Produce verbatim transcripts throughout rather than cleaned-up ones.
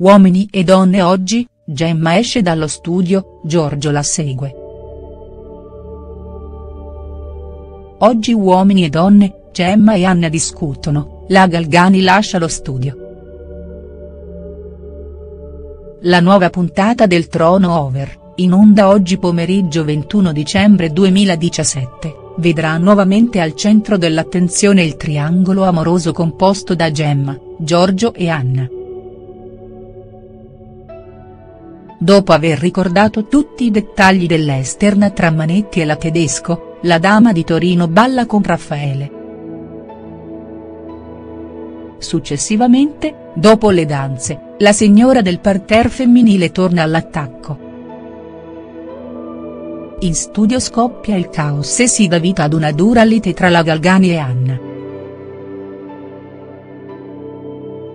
Uomini e donne oggi, Gemma esce dallo studio, Giorgio la segue. Oggi Uomini e donne, Gemma e Anna discutono, la Galgani lascia lo studio. La nuova puntata del Trono Over, in onda oggi pomeriggio ventuno dicembre duemiladiciassette, vedrà nuovamente al centro dell'attenzione il triangolo amoroso composto da Gemma, Giorgio e Anna. Dopo aver ricordato tutti i dettagli dell'esterna tra Manetti e la Tedesco, la dama di Torino balla con Raffaele. Successivamente, dopo le danze, la signora del parterre femminile torna all'attacco. In studio scoppia il caos e si dà vita ad una dura lite tra la Galgani e Anna.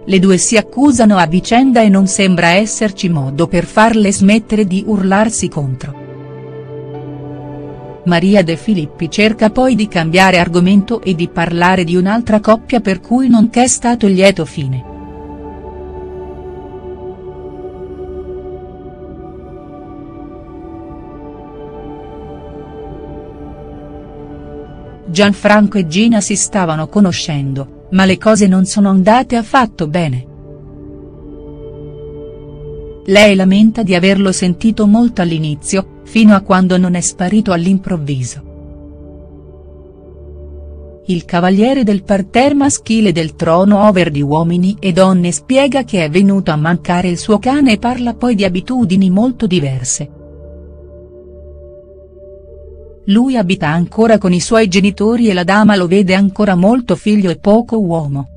Le due si accusano a vicenda e non sembra esserci modo per farle smettere di urlarsi contro. Maria De Filippi cerca poi di cambiare argomento e di parlare di un'altra coppia per cui non c'è stato lieto fine. Gianfranco e Gina si stavano conoscendo, ma le cose non sono andate affatto bene. Lei lamenta di averlo sentito molto all'inizio, fino a quando non è sparito all'improvviso. Il cavaliere del parterre maschile del Trono Over di Uomini e Donne spiega che è venuto a mancare il suo cane e parla poi di abitudini molto diverse. Lui abita ancora con i suoi genitori e la dama lo vede ancora molto figlio e poco uomo.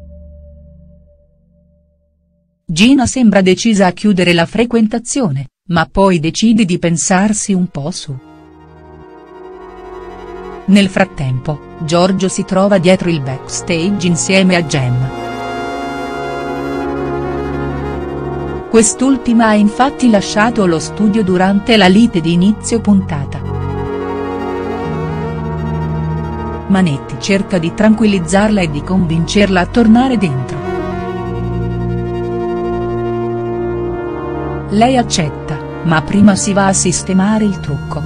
Gina sembra decisa a chiudere la frequentazione, ma poi decide di pensarsi un po' su. Nel frattempo, Giorgio si trova dietro il backstage insieme a Gemma. Quest'ultima ha infatti lasciato lo studio durante la lite di inizio puntata. Manetti cerca di tranquillizzarla e di convincerla a tornare dentro. Lei accetta, ma prima si va a sistemare il trucco.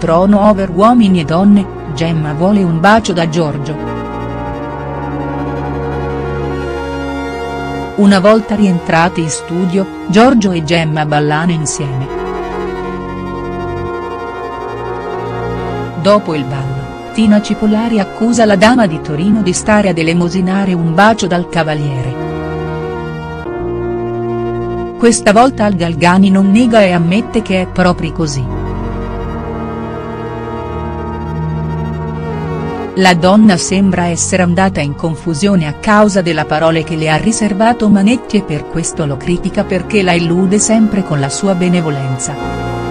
Trono Over Uomini e Donne, Gemma vuole un bacio da Giorgio. Una volta rientrati in studio, Giorgio e Gemma ballano insieme. Dopo il ballo, Tina Cipollari accusa la dama di Torino di stare ad elemosinare un bacio dal cavaliere. Questa volta Al Galgani non nega e ammette che è proprio così. La donna sembra essere andata in confusione a causa delle parole che le ha riservato Manetti e per questo lo critica perché la illude sempre con la sua benevolenza.